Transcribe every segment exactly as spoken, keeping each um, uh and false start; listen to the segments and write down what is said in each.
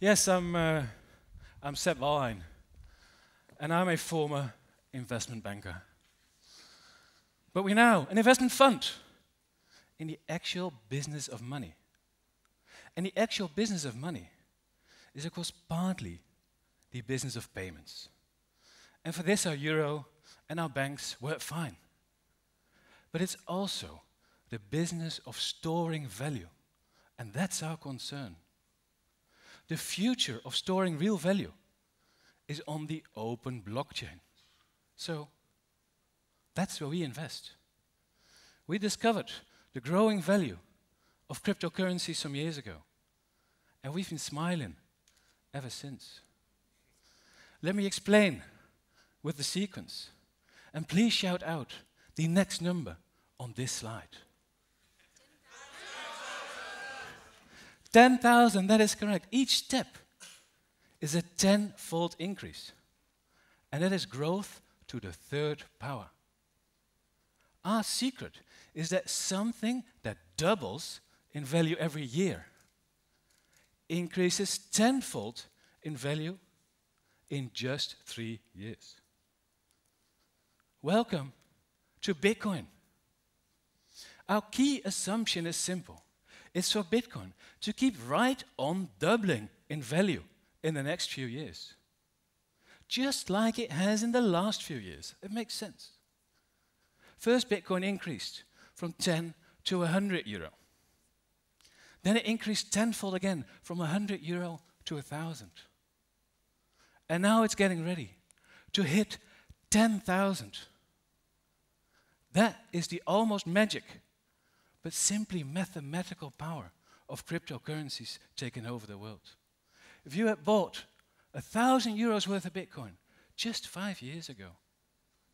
Yes, I'm, uh, I'm Sepp Wallein, and I'm a former investment banker. But we're now an investment fund in the actual business of money. And the actual business of money is, of course, partly the business of payments. And for this, our euro and our banks work fine. But it's also the business of storing value, and that's our concern. The future of storing real value is on the open blockchain. So that's where we invest. We discovered the growing value of cryptocurrency some years ago, and we've been smiling ever since. Let me explain with the sequence, and please shout out the next number on this slide. ten thousand, that is correct. Each step is a tenfold increase, and that is growth to the third power. Our secret is that something that doubles in value every year increases tenfold in value in just three years. Welcome to Bitcoin. Our key assumption is simple. It's for Bitcoin to keep right on doubling in value in the next few years, just like it has in the last few years. It makes sense. First, Bitcoin increased from ten to one hundred euro. Then it increased tenfold again, from one hundred euro to one thousand. And now it's getting ready to hit ten thousand. That is the almost magic, but simply mathematical power of cryptocurrencies taking over the world. If you had bought a thousand euros worth of Bitcoin just five years ago,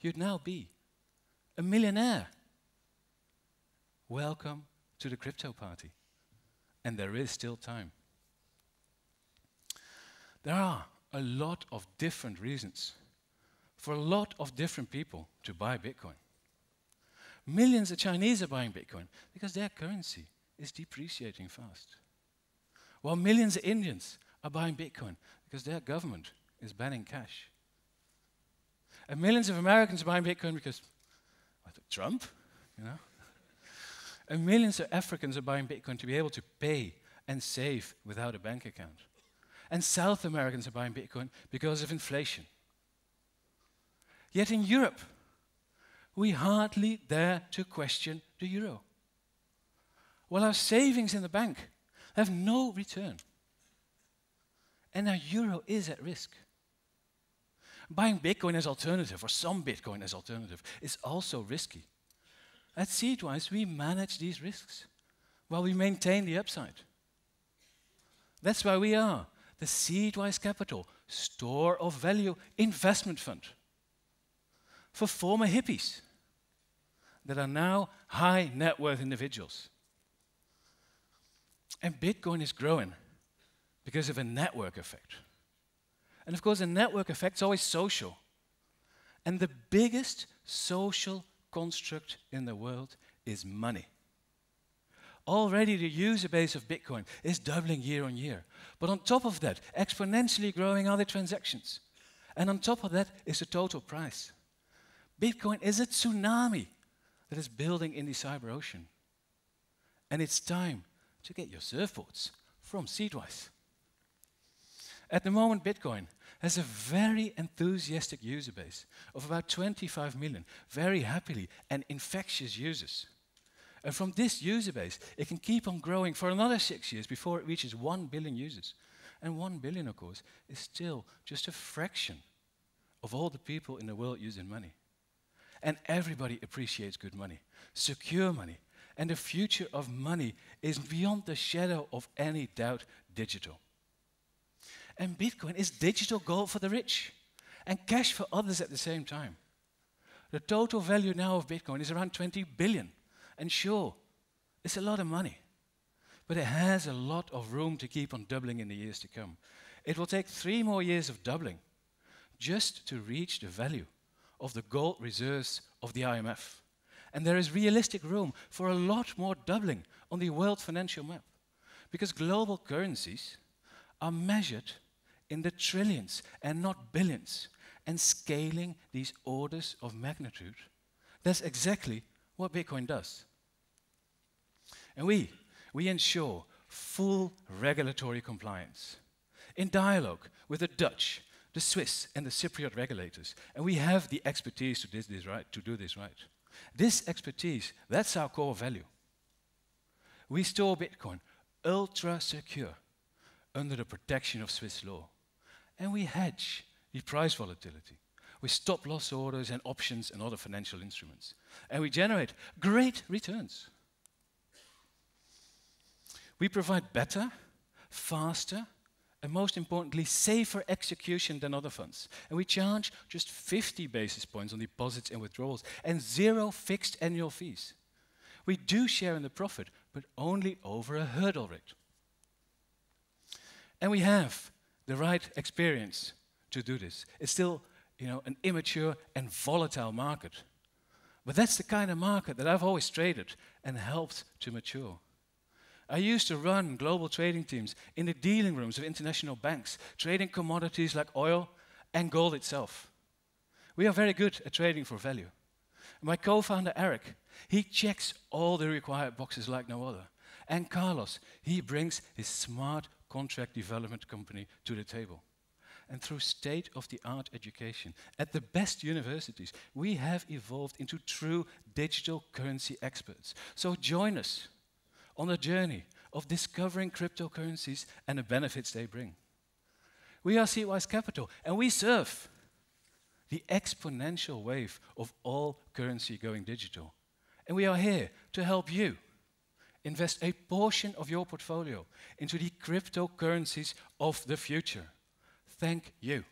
you'd now be a millionaire. Welcome to the crypto party. And there is still time. There are a lot of different reasons for a lot of different people to buy Bitcoin. Millions of Chinese are buying Bitcoin because their currency is depreciating fast. While millions of Indians are buying Bitcoin because their government is banning cash. And millions of Americans are buying Bitcoin because, what, Trump, you know? And millions of Africans are buying Bitcoin to be able to pay and save without a bank account. And South Americans are buying Bitcoin because of inflation. Yet in Europe, we hardly dare to question the euro, while our savings in the bank have no return. And our euro is at risk. Buying Bitcoin as alternative, or some Bitcoin as alternative, is also risky. At SeedWise, we manage these risks while we maintain the upside. That's why we are the SeedWise Capital Store of Value Investment Fund for former hippies that are now high net worth individuals. And Bitcoin is growing because of a network effect. And of course, a network effect is always social. And the biggest social construct in the world is money. Already the user base of Bitcoin is doubling year on year. But on top of that, exponentially growing are the transactions. And on top of that is the total price. Bitcoin is a tsunami that is building in the cyber ocean. And it's time to get your surfboards from SeedWise. At the moment, Bitcoin has a very enthusiastic user base of about twenty-five million very happily and infectious users. And from this user base, it can keep on growing for another six years before it reaches one billion users. And one billion, of course, is still just a fraction of all the people in the world using money. And everybody appreciates good money, secure money. And the future of money is beyond the shadow of any doubt digital. And Bitcoin is digital gold for the rich and cash for others at the same time. The total value now of Bitcoin is around twenty billion. And sure, it's a lot of money. But it has a lot of room to keep on doubling in the years to come. It will take three more years of doubling just to reach the value of the gold reserves of the I M F. And there is realistic room for a lot more doubling on the world financial map, because global currencies are measured in the trillions and not billions. And scaling these orders of magnitude, that's exactly what Bitcoin does. And we, we ensure full regulatory compliance in dialogue with the Dutch, the Swiss, and the Cypriot regulators. And we have the expertise to, this, this right, to do this right. This expertise, that's our core value. We store Bitcoin ultra-secure under the protection of Swiss law. And we hedge the price volatility with stop-loss orders and options and other financial instruments. And we generate great returns. We provide better, faster, and most importantly, safer execution than other funds. And we charge just fifty basis points on deposits and withdrawals and zero fixed annual fees. We do share in the profit, but only over a hurdle rate. And we have the right experience to do this. It's still, you know, an immature and volatile market. But that's the kind of market that I've always traded and helped to mature. I used to run global trading teams in the dealing rooms of international banks, trading commodities like oil and gold itself. We are very good at trading for value. My co-founder Eric, he checks all the required boxes like no other. And Carlos, he brings his smart contract development company to the table. And through state-of-the-art education at the best universities, we have evolved into true digital currency experts. So join us on a journey of discovering cryptocurrencies and the benefits they bring. We are SeedWise Capital, and we serve the exponential wave of all currency going digital. And we are here to help you invest a portion of your portfolio into the cryptocurrencies of the future. Thank you.